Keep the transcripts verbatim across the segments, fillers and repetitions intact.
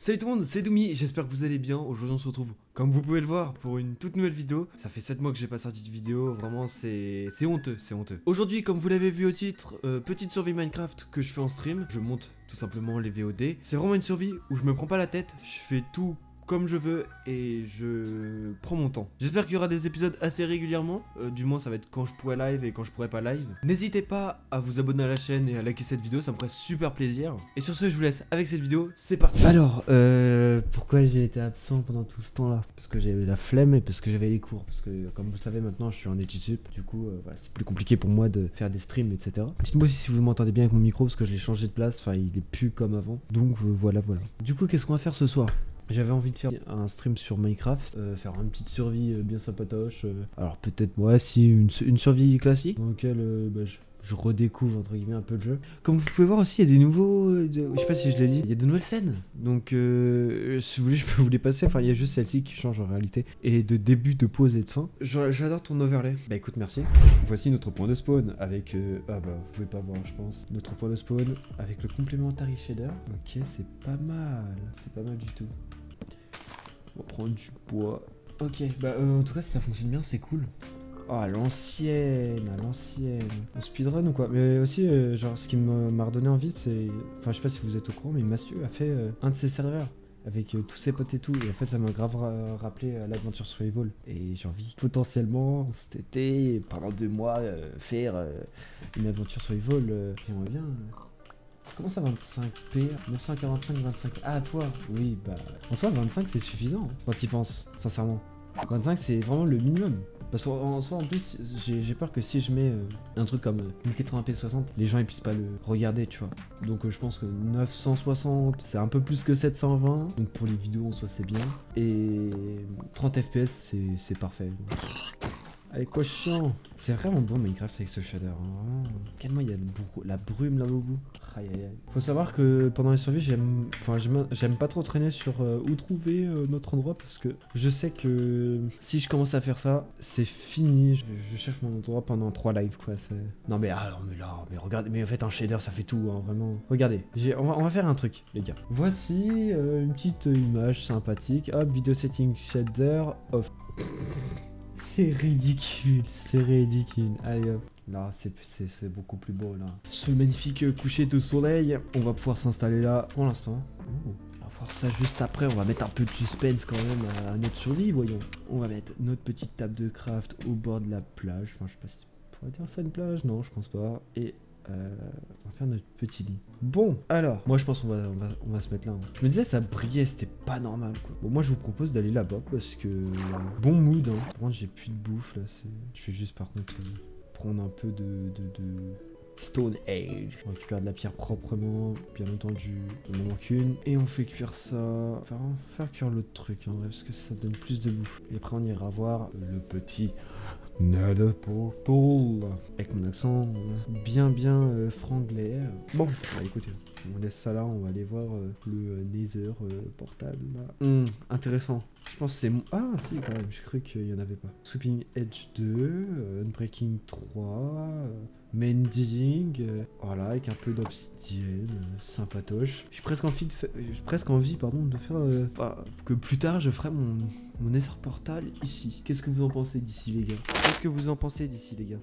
Salut tout le monde, c'est Doomy, j'espère que vous allez bien. Aujourd'hui on se retrouve, comme vous pouvez le voir, pour une toute nouvelle vidéo. Ça fait sept mois que j'ai pas sorti de vidéo, vraiment c'est honteux, c'est honteux. Aujourd'hui, comme vous l'avez vu au titre, euh, petite survie Minecraft que je fais en stream. Je monte tout simplement les V O D. C'est vraiment une survie où je me prends pas la tête, je fais tout comme je veux et je prends mon temps. J'espère qu'il y aura des épisodes assez régulièrement, euh, du moins ça va être quand je pourrai live et quand je pourrai pas live. N'hésitez pas à vous abonner à la chaîne et à liker cette vidéo, ça me ferait super plaisir. Et sur ce, je vous laisse avec cette vidéo, c'est parti. Alors, euh, pourquoi j'ai été absent pendant tout ce temps là? Parce que j'avais la flemme et parce que j'avais les cours, parce que comme vous le savez maintenant, je suis en études sup, du coup euh, voilà, c'est plus compliqué pour moi de faire des streams, et cetera. Dites-moi aussi si vous m'entendez bien avec mon micro, parce que je l'ai changé de place, enfin il est plus comme avant, donc euh, voilà voilà. Du coup, qu'est-ce qu'on va faire ce soir? J'avais envie de faire un stream sur Minecraft, euh, faire une petite survie euh, bien sympatoche. Euh, alors peut-être, ouais, si, une, une survie classique dans laquelle euh, bah, je, je redécouvre entre guillemets un peu le jeu. Comme vous pouvez voir aussi, il y a des nouveaux, euh, de, je sais pas si je l'ai dit, il y a de nouvelles scènes. Donc euh, si vous voulez, je peux vous les passer. Enfin, il y a juste celle-ci qui change en réalité. Et de début, de pause et de fin. J'adore ton overlay. Bah écoute, merci. Voici notre point de spawn avec, euh, ah bah vous pouvez pas voir, je pense. Notre point de spawn avec le Complementary shader. Ok, c'est pas mal. C'est pas mal du tout. On va prendre du bois. Ok, bah euh, en tout cas si ça fonctionne bien c'est cool. Ah oh, l'ancienne, à l'ancienne. On speedrun ou quoi? Mais aussi euh, genre ce qui m'a redonné envie c'est... Enfin je sais pas si vous êtes au courant mais Mathieu a fait euh, un de ses serveurs. Avec euh, tous ses potes et tout, et en fait ça m'a grave ra rappelé euh, l'aventure sur Evol. Et j'ai envie potentiellement cet été, pendant deux mois, euh, faire euh, une aventure sur Evol. Euh, et on revient... Euh... Comment ça vingt-cinq P? neuf cent quarante-cinq, vingt-cinq. Ah, toi? Oui, bah. En soi, vingt-cinq c'est suffisant, hein, quand tu y penses, sincèrement. vingt-cinq c'est vraiment le minimum. Parce qu'en soi, en plus, j'ai peur que si je mets euh, un truc comme euh, mille quatre-vingts P soixante, les gens ils puissent pas le regarder, tu vois. Donc euh, je pense que neuf cent soixante, c'est un peu plus que sept cent vingt. Donc pour les vidéos en soi, c'est bien. Et trente F P S, c'est parfait. Donc. Allez, quoi chiant. C'est vraiment bon Minecraft avec ce shader, hein. Calme-moi, il y a le br la brume là au bout. Aïe aïe aïe. Faut savoir que pendant les survies, j'aime enfin, j'aime pas trop traîner sur euh, où trouver euh, notre endroit, parce que je sais que si je commence à faire ça, c'est fini. Je, je cherche mon endroit pendant trois lives, quoi. Non mais alors, mais là, mais regardez, mais en fait un shader ça fait tout, hein, vraiment. Regardez, on va, on va faire un truc, les gars. Voici euh, une petite image sympathique. Hop, vidéo setting shader off. C'est ridicule, c'est ridicule. Allez hop. Là, c'est beaucoup plus beau, là. Ce magnifique coucher de soleil. On va pouvoir s'installer là pour l'instant. Oh. On va voir ça juste après. On va mettre un peu de suspense quand même à notre survie, voyons. On va mettre notre petite table de craft au bord de la plage. Enfin, je sais pas si on pourrait dire ça une plage. Non, je pense pas. Et... Euh, on va faire notre petit lit. Bon, alors, moi je pense qu'on va, on va, on va se mettre là. Hein. Je me disais ça brillait, c'était pas normal quoi. Bon, moi je vous propose d'aller là-bas parce que... Bon mood, hein. Par contre j'ai plus de bouffe là, c'est... Je vais juste par contre euh, prendre un peu de, de, de... Stone Age. On récupère de la pierre proprement, bien entendu, il n'en manque qu'une. Et on fait cuire ça... Enfin, on va faire cuire l'autre truc, hein, parce que ça donne plus de bouffe. Et après on ira voir le petit... Nada portal. Avec mon accent bien bien euh, franglais. Bon, bah, écoutez, on laisse ça là, on va aller voir euh, le euh, Nether euh, portable. Mmh, intéressant. Je pense que c'est mon... Ah si quand même, je croyais qu'il n'y en avait pas. Sweeping Edge deux, euh, Unbreaking trois, euh, Mending, euh, voilà, avec un peu d'obsidienne, euh, sympatoche. J'ai presque envie de, fa... presque envie, pardon, de faire... Euh... Enfin, que plus tard je ferai mon... Mon Nether portal ici. Qu'est-ce que vous en pensez d'ici les gars? Qu'est-ce que vous en pensez d'ici les gars?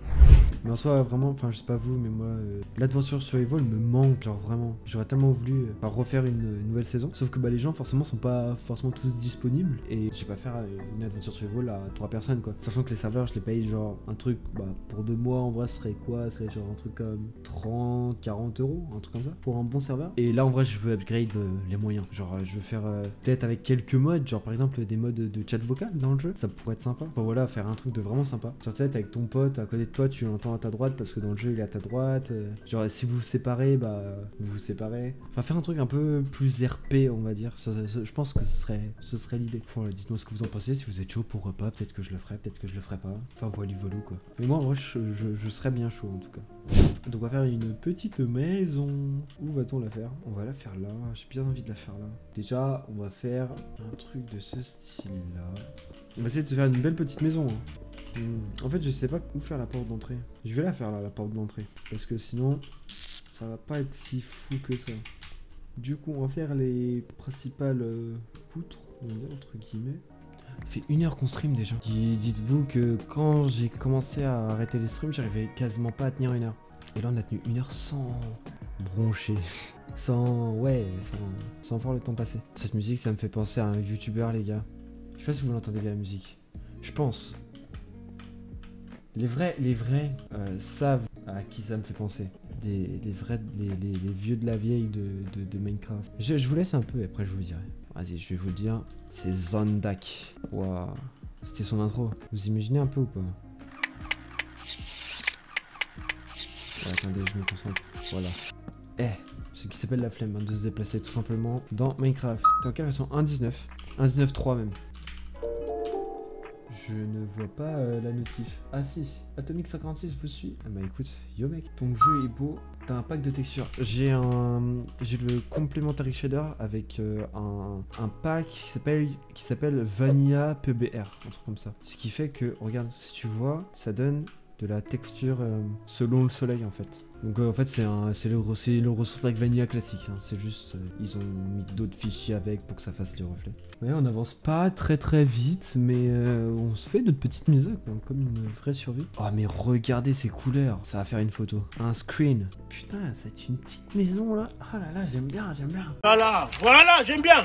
Mais en soi vraiment, enfin je sais pas vous mais moi euh, l'aventure sur Evol me manque genre vraiment. J'aurais tellement voulu euh, refaire une, une nouvelle saison. Sauf que bah les gens forcément sont pas forcément tous disponibles. Et je vais pas faire euh, une aventure sur Evol à trois personnes quoi. Sachant que les serveurs je les paye genre un truc bah pour deux mois en vrai ce serait quoi? Ce serait genre un truc comme trente, quarante euros, un truc comme ça. Pour un bon serveur. Et là en vrai je veux upgrade euh, les moyens. Genre euh, je veux faire euh, peut-être avec quelques modes, genre par exemple des modes de chat vocal dans le jeu, ça pourrait être sympa. Enfin voilà, faire un truc de vraiment sympa. Genre tu sais, avec ton pote, à côté de toi, tu l'entends à ta droite parce que dans le jeu il est à ta droite. Euh, genre si vous vous séparez, bah vous vous séparez. Enfin faire un truc un peu plus R P, on va dire. Ça, ça, ça, je pense que ce serait, ce serait l'idée. Voilà, dites-moi ce que vous en pensez, si vous êtes chaud, pourquoi pas, peut-être que je le ferai, peut-être que je le ferai pas. Enfin voilà, volo quoi. Mais moi en vrai, je, je, je serais bien chaud en tout cas. Donc on va faire une petite maison. Où va-t-on la faire? On va la faire là. J'ai bien envie de la faire là. Déjà, on va faire un truc de ce style. Là. On va essayer de se faire une belle petite maison. Hein. Mmh. En fait, je sais pas où faire la porte d'entrée. Je vais la faire là, la porte d'entrée. Parce que sinon, ça va pas être si fou que ça. Du coup, on va faire les principales poutres, on va dire, entre guillemets. Ça fait une heure qu'on stream déjà. Dites-vous que quand j'ai commencé à arrêter les streams, j'arrivais quasiment pas à tenir une heure. Et là, on a tenu une heure sans broncher. Sans... ouais, sans, sans voir le temps passer. Cette musique, ça me fait penser à un youtubeur, les gars. Je sais pas si vous l'entendez bien, la musique. Je pense. Les vrais, les vrais euh, savent à qui ça me fait penser. Des, des vrais, les, les, les vieux de la vieille de, de, de Minecraft. Je, je vous laisse un peu et après je vous dirai. Vas-y, je vais vous le dire. C'est Zandak. Waouh. C'était son intro. Vous imaginez un peu ou pas? Ouais, attendez, je me concentre. Voilà. Eh, ce qui s'appelle la flemme hein, de se déplacer tout simplement dans Minecraft. T'es en cas version un point dix-neuf. un point dix-neuf point trois même. Je ne vois pas euh, la notif. Ah si, Atomic cinquante-six vous suit. Ah bah écoute, yo mec, ton jeu est beau. T'as un pack de textures. J'ai un, j'ai le Complementary shader avec euh, un, un pack qui s'appelle qui s'appelle Vanilla P B R, un truc comme ça. Ce qui fait que, regarde, si tu vois, ça donne de la texture euh, selon le soleil en fait. Donc euh, en fait c'est un, c'est le c'est le ressort avec Vanilla classique. Hein. C'est juste euh, ils ont mis d'autres fichiers avec pour que ça fasse les reflets. Ouais, on avance pas très très vite, mais euh, on se fait notre petite mise quoi, comme une vraie survie. Oh mais regardez ces couleurs, ça va faire une photo, un screen. Putain, ça va être une petite maison là. Ah oh là là, j'aime bien, j'aime bien. Voilà, voilà, j'aime bien.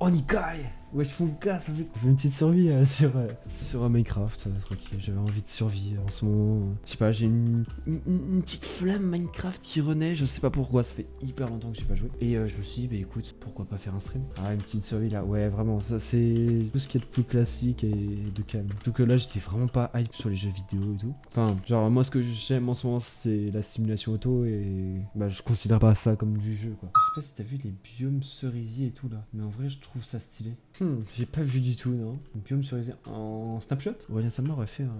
On y caille. Wesh mon gars, ça fait une petite survie euh, sur, euh, sur euh, Minecraft, euh, tranquille, j'avais envie de survivre en ce moment. Euh, je sais pas, j'ai une, une, une petite flamme Minecraft qui renaît, je sais pas pourquoi, ça fait hyper longtemps que j'ai pas joué. Et euh, je me suis dit, bah écoute, pourquoi pas faire un stream? Ah, une petite survie là, ouais vraiment, ça c'est tout ce qui est de plus classique et de calme. Surtout que là, j'étais vraiment pas hype sur les jeux vidéo et tout. Enfin, genre moi ce que j'aime en ce moment, c'est la simulation auto et bah je considère pas ça comme du jeu quoi. Je sais pas si t'as vu les biomes cerisiers et tout là, mais en vrai je trouve ça stylé. Hmm, j'ai pas vu du tout, non. Une biome sur les... en snapshot. Aurélien Samar aurait fait un...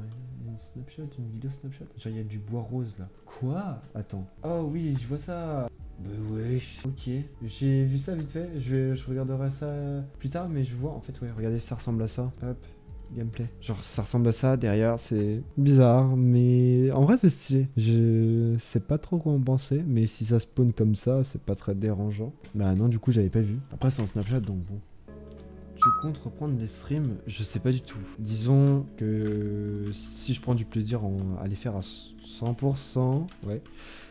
une snapshot, une vidéo snapshot. Genre, il y a du bois rose, là. Quoi? Attends. Oh oui, je vois ça. Bah wesh. Ok. J'ai vu ça vite fait. Je, vais... je regarderai ça plus tard, mais je vois. En fait, ouais, regardez, ça ressemble à ça. Hop. Gameplay. Genre, ça ressemble à ça. Derrière, c'est bizarre, mais en vrai, c'est stylé. Je sais pas trop quoi en penser, mais si ça spawn comme ça, c'est pas très dérangeant. Bah non, du coup, j'avais pas vu. Après, c'est en snapshot, donc bon. Je compte reprendre les streams, je sais pas du tout. Disons que si je prends du plaisir à les faire à cent pour cent, ouais,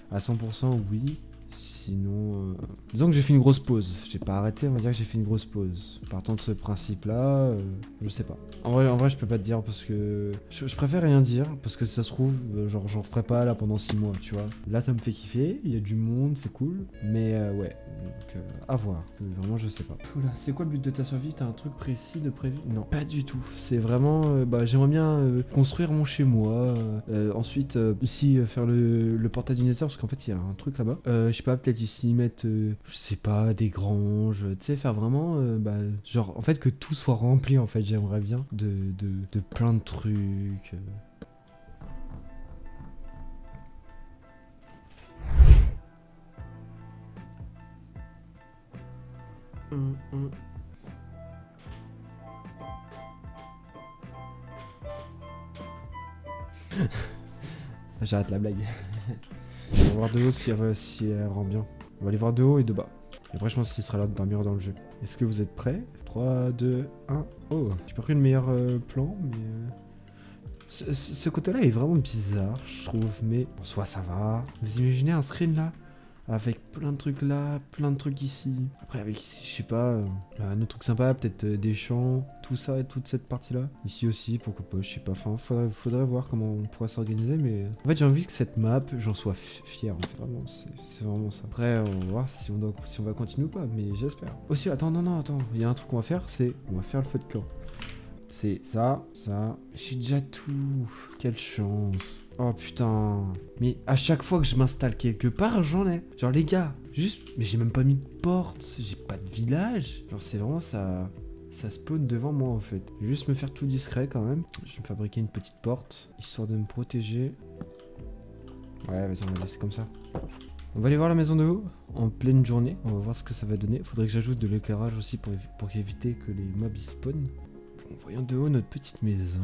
à cent pour cent, oui. Sinon, euh... disons que j'ai fait une grosse pause. J'ai pas arrêté, on va dire que j'ai fait une grosse pause. Partant de ce principe-là, euh, je sais pas. En vrai, en vrai, je peux pas te dire parce que je, je préfère rien dire parce que si ça se trouve, euh, genre, j'en ferai pas là pendant six mois, tu vois. Là, ça me fait kiffer. Il y a du monde, c'est cool. Mais euh, ouais, donc euh, à voir. Vraiment, je sais pas. Oula, c'est quoi le but de ta survie? T'as un truc précis de prévu? Non, pas du tout. C'est vraiment, euh, bah, j'aimerais bien euh, construire mon chez moi. Euh, euh, ensuite, euh, ici, euh, faire le, le portail du Nether parce qu'en fait, il y a un truc là-bas. Euh, je sais pas. Peut-être ici mettre, euh, je sais pas, des granges, tu sais, faire vraiment, euh, bah, genre, en fait, que tout soit rempli, en fait, j'aimerais bien, de, de, de plein de trucs. Hum, hum. J'arrête la blague. On va voir de haut si elle, si elle rend bien. On va aller voir de haut et de bas. Et après, je pense qu'il sera là d'un mur dans le jeu. Est-ce que vous êtes prêts? trois, deux, un. Oh, j'ai pas pris le meilleur euh, plan, mais. Euh... Ce, ce, ce côté-là est vraiment bizarre, je trouve, mais en soi, ça va. Vous imaginez un screen là? Avec plein de trucs là, plein de trucs ici. Après, avec, je sais pas, euh, un autre truc sympa, peut-être euh, des champs, tout ça, toute cette partie-là. Ici aussi, pourquoi pas, je sais pas. Enfin, faudrait, faudrait voir comment on pourra s'organiser, mais... En fait, j'ai envie que cette map, j'en sois fier, en fait. Vraiment, c'est vraiment ça. Après, on va voir si on, doit, si on va continuer ou pas, mais j'espère. Aussi, attends, non, non, attends. Il y a un truc qu'on va faire, c'est... On va faire le feu de camp. C'est ça, ça. J'ai déjà tout. Quelle chance. Oh putain. Mais à chaque fois que je m'installe quelque part, j'en ai. Genre les gars, juste... Mais j'ai même pas mis de porte, j'ai pas de village. Genre c'est vraiment ça... Ça spawn devant moi en fait. Je vais juste me faire tout discret quand même. Je vais me fabriquer une petite porte, histoire de me protéger. Ouais, vas-y, on va laisser comme ça. On va aller voir la maison de haut en pleine journée. On va voir ce que ça va donner. Faudrait que j'ajoute de l'éclairage aussi pour, pour éviter que les mobs spawnent. En voyant de haut notre petite maison,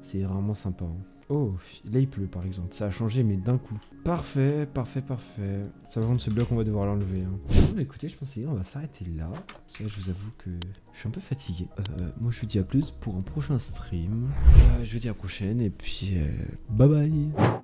c'est vraiment sympa. Hein. Oh, là il pleut par exemple. Ça a changé mais d'un coup. Parfait, parfait, parfait. Ça va rendre ce bloc, on va devoir l'enlever. Hein. Bon, écoutez, je pense qu'on va s'arrêter là. Là, je vous avoue que je suis un peu fatigué. Euh, moi, je vous dis à plus pour un prochain stream. Euh, je vous dis à la prochaine et puis euh, bye bye.